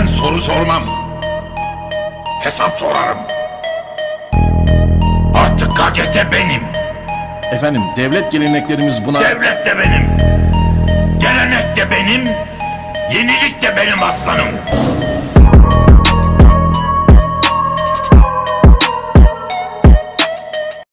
Ben soru sormam. Hesap sorarım. Artık KGT benim. Efendim, devlet geleneklerimiz buna... Devlet de benim. Gelenek de benim. Yenilik de benim aslanım.